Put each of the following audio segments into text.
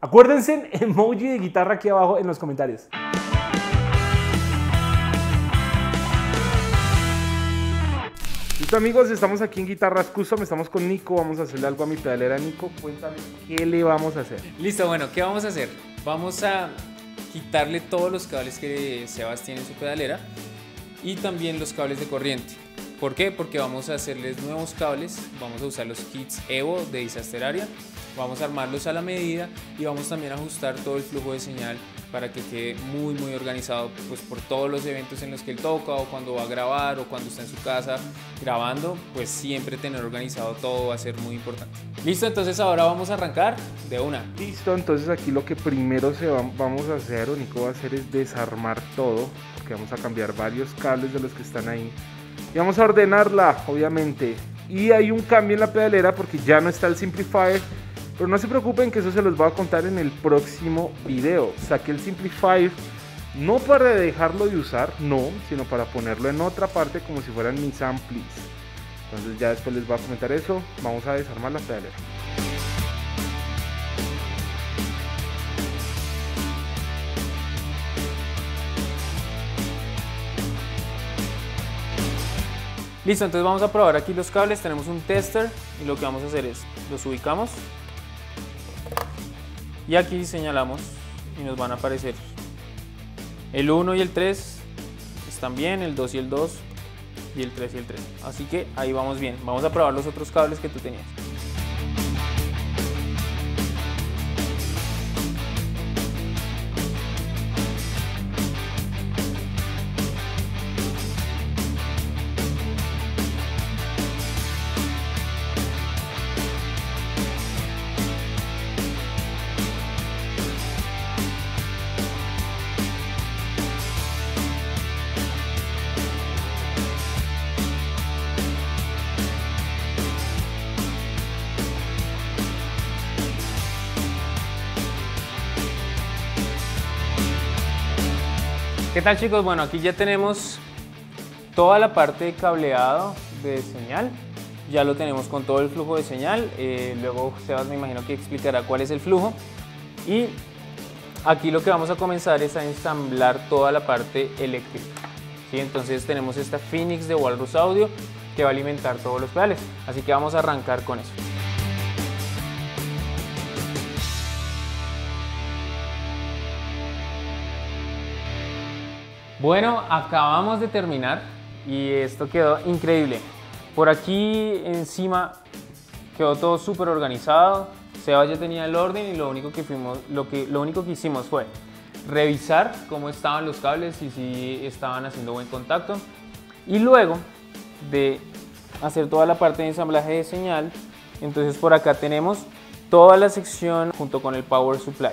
Acuérdense, emoji de guitarra aquí abajo en los comentarios. Listo amigos, estamos aquí en Guitarras Custom, estamos con Nico, vamos a hacerle algo a mi pedalera. Nico, cuéntame qué le vamos a hacer. Listo, bueno, ¿qué vamos a hacer? Vamos a quitarle todos los cables que Sebas tiene en su pedalera y también los cables de corriente. ¿Por qué? Porque vamos a hacerles nuevos cables, vamos a usar los kits Evo de Disaster Area, vamos a armarlos a la medida y vamos también a ajustar todo el flujo de señal para que quede muy organizado, pues por todos los eventos en los que él toca o cuando va a grabar o cuando está en su casa grabando, pues siempre tener organizado todo va a ser muy importante. Listo, entonces ahora vamos a arrancar de una. Listo, entonces aquí lo que primero vamos a hacer, o Nico va a hacer, es desarmar todo, porque vamos a cambiar varios cables de los que están ahí y vamos a ordenarla, obviamente. Y hay un cambio en la pedalera porque ya no está el Simplifier, pero no se preocupen que eso se los voy a contar en el próximo video. Saqué el Simplifier no para dejarlo de usar, no, sino para ponerlo en otra parte como si fueran mis amplis. Entonces ya después les voy a comentar eso. Vamos a desarmar la pedalera. Listo, entonces vamos a probar aquí los cables. Tenemos un tester y lo que vamos a hacer es los ubicamos. Y aquí señalamos y nos van a aparecer el 1 y el 3 están bien, el 2 y el 2 y el 3 y el 3. Así que ahí vamos bien. Vamos a probar los otros cables que tú tenías. ¿Qué tal chicos? Bueno, aquí ya tenemos toda la parte de cableado de señal, ya lo tenemos con todo el flujo de señal, luego Sebas me imagino que explicará cuál es el flujo, y aquí lo que vamos a comenzar es a ensamblar toda la parte eléctrica, ¿sí? Entonces tenemos esta Phoenix de Walrus Audio que va a alimentar todos los pedales, así que vamos a arrancar con eso. Bueno, acabamos de terminar y esto quedó increíble. Por aquí encima quedó todo súper organizado. Sebas ya tenía el orden y lo único que hicimos fue revisar cómo estaban los cables y si estaban haciendo buen contacto. Y luego de hacer toda la parte de ensamblaje de señal, entonces por acá tenemos toda la sección junto con el power supply.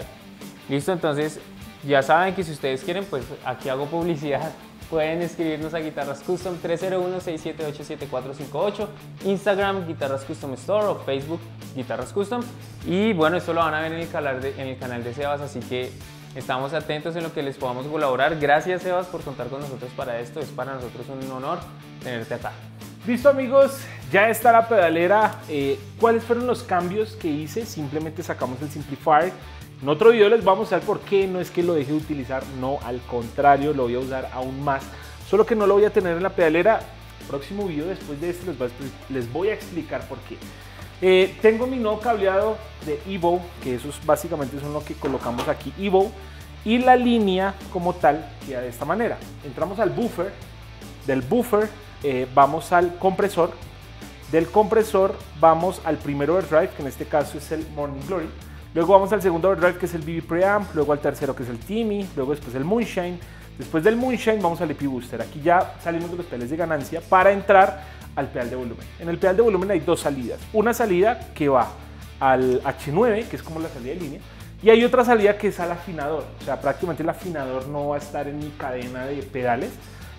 Listo, entonces ya saben que si ustedes quieren, pues aquí hago publicidad, pueden escribirnos a Guitarras Custom 301-678-7458, Instagram Guitarras Custom Store o Facebook Guitarras Custom. Y bueno, esto lo van a ver en el canal de Sebas, así que estamos atentos en lo que les podamos colaborar. Gracias Sebas por contar con nosotros para esto, es para nosotros un honor tenerte acá. Listo amigos, ya está la pedalera. ¿Cuáles fueron los cambios que hice? Simplemente sacamos el Simplifier. En otro video les vamos a mostrar por qué no es que lo deje de utilizar, no, al contrario, lo voy a usar aún más, solo que no lo voy a tener en la pedalera. Próximo video después de este les voy a explicar por qué. Tengo mi nuevo cableado de Evo, que esos básicamente son lo que colocamos aquí, Evo, y la línea como tal queda de esta manera. Entramos al buffer, del buffer vamos al compresor, del compresor vamos al primer overdrive, que en este caso es el Morning Glory. Luego vamos al segundo overdrive, que es el BB Preamp, luego al tercero, que es el Timmy, luego después el Moonshine. Después del Moonshine vamos al EP Booster. Aquí ya salimos de los pedales de ganancia para entrar al pedal de volumen. En el pedal de volumen hay dos salidas. Una salida que va al H9, que es como la salida de línea, y hay otra salida que es al afinador. O sea, prácticamente el afinador no va a estar en mi cadena de pedales,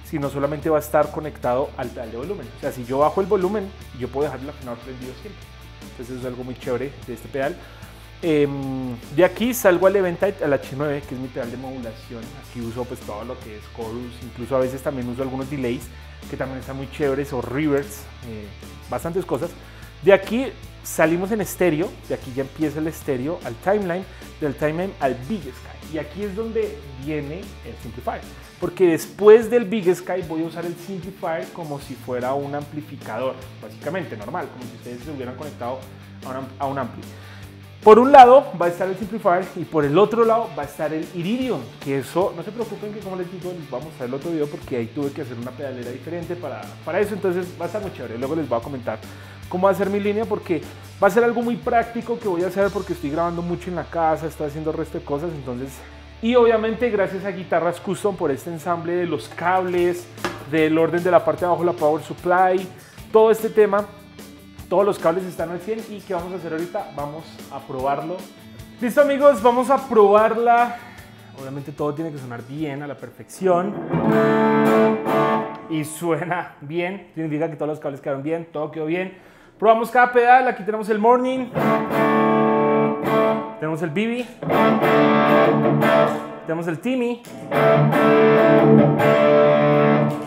sino solamente va a estar conectado al pedal de volumen. O sea, si yo bajo el volumen, yo puedo dejar el afinador prendido siempre. Entonces eso es algo muy chévere de este pedal. De aquí salgo al Eventide, al H9, que es mi pedal de modulación. Aquí uso pues todo lo que es chorus, incluso a veces también uso algunos delays que también están muy chéveres, o reverbs, bastantes cosas. De aquí salimos en estéreo, de aquí ya empieza el estéreo al timeline, del timeline al Big Sky. Y aquí es donde viene el Simplifier, porque después del Big Sky voy a usar el Simplifier como si fuera un amplificador, básicamente normal, como si ustedes se hubieran conectado a un ampli. Por un lado va a estar el Simplifier y por el otro lado va a estar el Iridium, que eso, no se preocupen que como les digo, les voy a mostrar el otro video porque ahí tuve que hacer una pedalera diferente para eso, entonces va a estar muy chévere, luego les voy a comentar cómo va a ser mi línea porque va a ser algo muy práctico que voy a hacer porque estoy grabando mucho en la casa, estoy haciendo el resto de cosas, entonces... Y obviamente gracias a Guitarras Custom por este ensamble de los cables, del orden de la parte de abajo, la power supply, todo este tema... Todos los cables están al 100 y ¿qué vamos a hacer ahorita? Vamos a probarlo. Listo amigos, vamos a probarla. Obviamente todo tiene que sonar bien, a la perfección. Y suena bien, significa que todos los cables quedaron bien, todo quedó bien. Probamos cada pedal, aquí tenemos el Morning. Tenemos el BB. Tenemos el Timmy.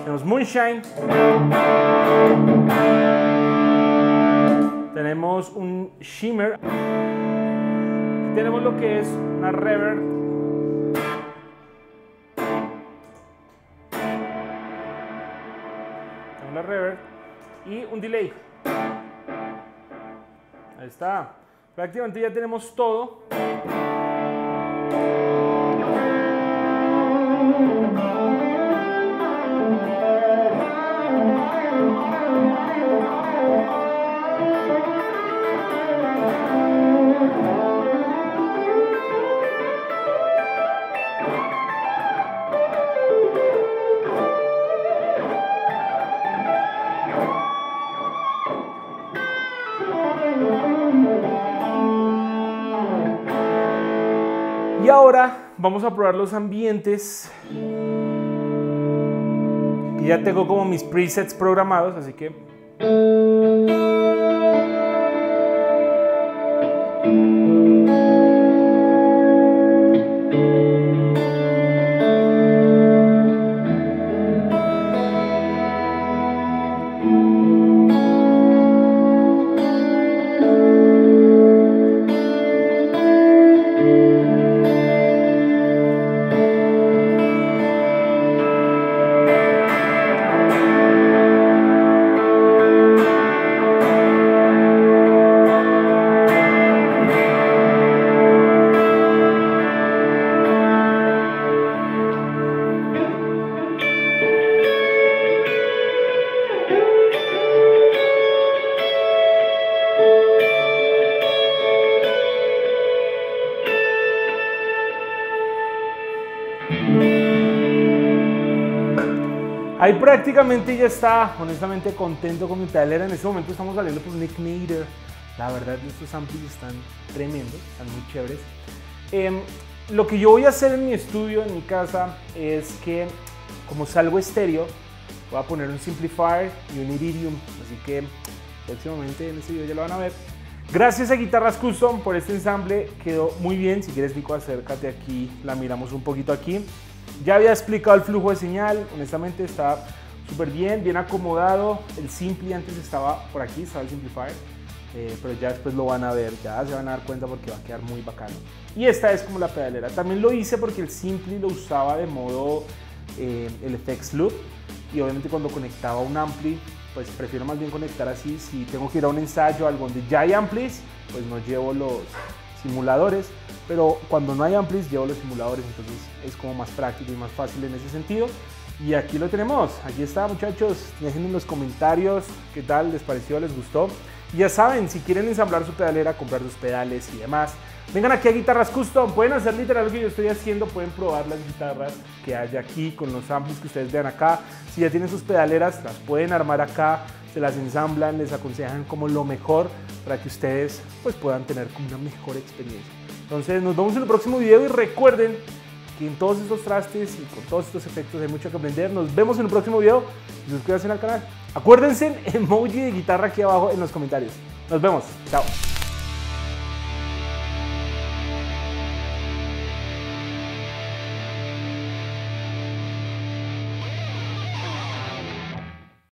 Tenemos Moonshine. Tenemos un shimmer. Tenemos lo que es una reverb. Tenemos la reverb. Y un delay. Ahí está. Prácticamente ya tenemos todo. Y ahora vamos a probar los ambientes. Y ya tengo como mis presets programados, así que... Ahí prácticamente ya está, honestamente contento con mi pedalera. En este momento estamos saliendo por Nick Nader. La verdad, estos amplis están tremendos, están muy chéveres. Lo que yo voy a hacer en mi estudio, en mi casa, es que como salgo estéreo, voy a poner un Simplifier y un Iridium. Así que próximamente en este video ya lo van a ver. Gracias a Guitarras Custom por este ensamble, quedó muy bien. Si quieres, Nico, acércate aquí, la miramos un poquito aquí. Ya había explicado el flujo de señal, honestamente está súper bien, bien acomodado. El Simpli antes estaba por aquí, estaba el Simplifier, pero ya después lo van a ver, ya se van a dar cuenta porque va a quedar muy bacano. Y esta es como la pedalera. También lo hice porque el Simpli lo usaba de modo el FX Loop y obviamente cuando conectaba un ampli, pues prefiero más bien conectar así. Si tengo que ir a un ensayo o algo donde ya hay amplis, pues no llevo los simuladores. Pero cuando no hay amplis llevo los simuladores, entonces es como más práctico y más fácil en ese sentido. Y aquí lo tenemos, aquí está muchachos, dejen en los comentarios qué tal les pareció, les gustó. Y ya saben, si quieren ensamblar su pedalera, comprar sus pedales y demás, vengan aquí a Guitarras Custom, pueden hacer literal lo que yo estoy haciendo, pueden probar las guitarras que hay aquí con los amplis que ustedes vean acá. Si ya tienen sus pedaleras, las pueden armar acá, se las ensamblan, les aconsejan como lo mejor para que ustedes pues puedan tener como una mejor experiencia. Entonces nos vemos en el próximo video y recuerden que en todos estos trastes y con todos estos efectos hay mucho que aprender. Nos vemos en el próximo video y suscríbanse al canal. Acuérdense, emoji de guitarra aquí abajo en los comentarios. Nos vemos, chao.